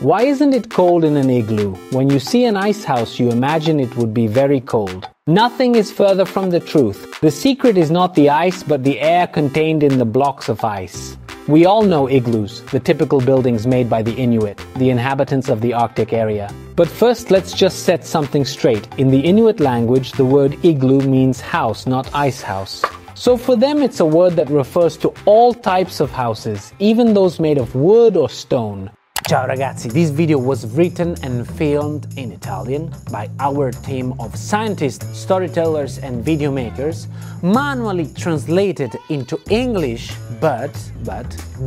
Why isn't it cold in an igloo? When you see an ice house, you imagine it would be very cold. Nothing is further from the truth. The secret is not the ice, but the air contained in the blocks of ice. We all know igloos, the typical buildings made by the Inuit, the inhabitants of the Arctic area. But first, let's just set something straight. In the Inuit language, the word igloo means house, not ice house. So for them, it's a word that refers to all types of houses, even those made of wood or stone. Ciao ragazzi, this video was written and filmed in Italian by our team of scientists, storytellers and video makers, manually translated into English, but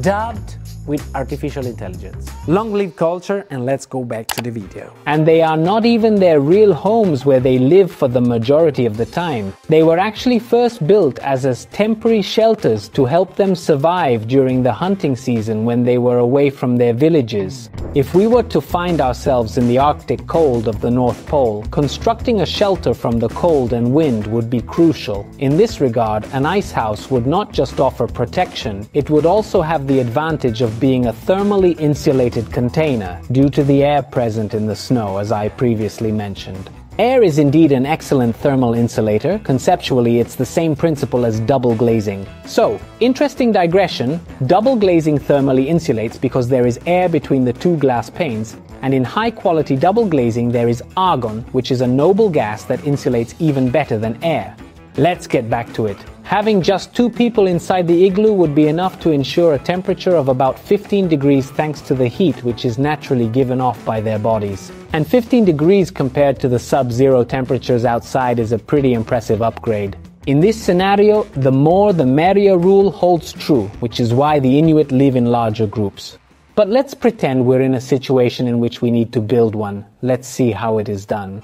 dubbed with artificial intelligence. Long live culture, and let's go back to the video. And they are not even their real homes where they live for the majority of the time. They were actually first built as temporary shelters to help them survive during the hunting season when they were away from their villages. If we were to find ourselves in the Arctic cold of the North Pole, constructing a shelter from the cold and wind would be crucial. In this regard, an ice house would not just offer protection, it would also have the advantage of being a thermally insulated container due to the air present in the snow, as I previously mentioned. Air is indeed an excellent thermal insulator. Conceptually, it's the same principle as double glazing. So, interesting digression, double glazing thermally insulates because there is air between the two glass panes, and in high-quality double glazing there is argon, which is a noble gas that insulates even better than air. Let's get back to it. Having just two people inside the igloo would be enough to ensure a temperature of about 15 degrees thanks to the heat which is naturally given off by their bodies. And 15 degrees compared to the sub-zero temperatures outside is a pretty impressive upgrade. In this scenario, the more the merrier rule holds true, which is why the Inuit live in larger groups. But let's pretend we're in a situation in which we need to build one. Let's see how it is done.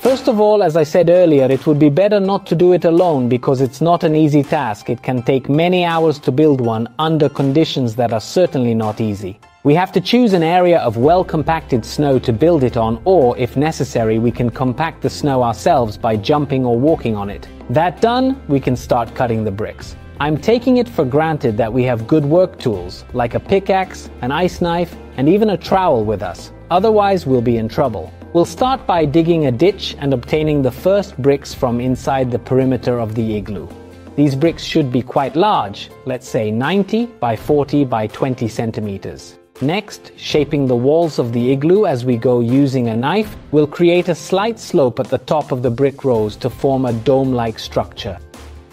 First of all, as I said earlier, it would be better not to do it alone because it's not an easy task. It can take many hours to build one under conditions that are certainly not easy. We have to choose an area of well-compacted snow to build it on, or, if necessary, we can compact the snow ourselves by jumping or walking on it. That done, we can start cutting the bricks. I'm taking it for granted that we have good work tools, like a pickaxe, an ice knife, and even a trowel with us. Otherwise, we'll be in trouble. We'll start by digging a ditch and obtaining the first bricks from inside the perimeter of the igloo. These bricks should be quite large, let's say 90 by 40 by 20 centimeters. Next, shaping the walls of the igloo as we go using a knife, we'll create a slight slope at the top of the brick rows to form a dome-like structure.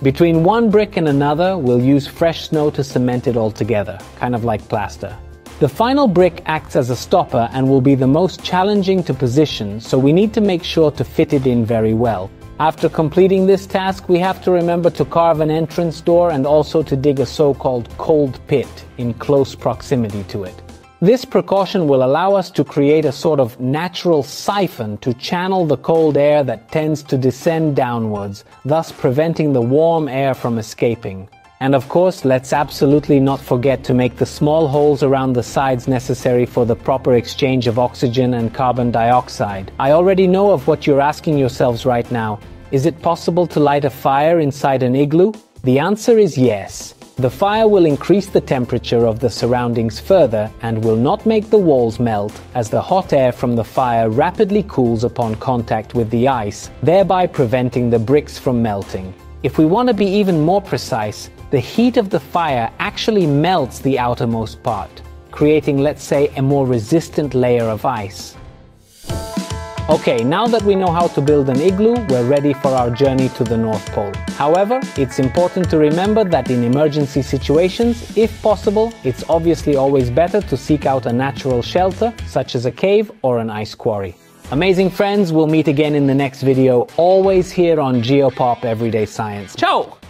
Between one brick and another, we'll use fresh snow to cement it all together, kind of like plaster. The final brick acts as a stopper and will be the most challenging to position, so we need to make sure to fit it in very well. After completing this task, we have to remember to carve an entrance door and also to dig a so-called cold pit in close proximity to it. This precaution will allow us to create a sort of natural siphon to channel the cold air that tends to descend downwards, thus preventing the warm air from escaping. And of course, let's absolutely not forget to make the small holes around the sides necessary for the proper exchange of oxygen and carbon dioxide. I already know of what you're asking yourselves right now. Is it possible to light a fire inside an igloo? The answer is yes. The fire will increase the temperature of the surroundings further and will not make the walls melt, as the hot air from the fire rapidly cools upon contact with the ice, thereby preventing the bricks from melting. If we want to be even more precise, the heat of the fire actually melts the outermost part, creating, let's say, a more resistant layer of ice. Okay, now that we know how to build an igloo, we're ready for our journey to the North Pole. However, it's important to remember that in emergency situations, if possible, it's obviously always better to seek out a natural shelter, such as a cave or an ice quarry. Amazing friends, we'll meet again in the next video, always here on GeoPop Everyday Science. Ciao!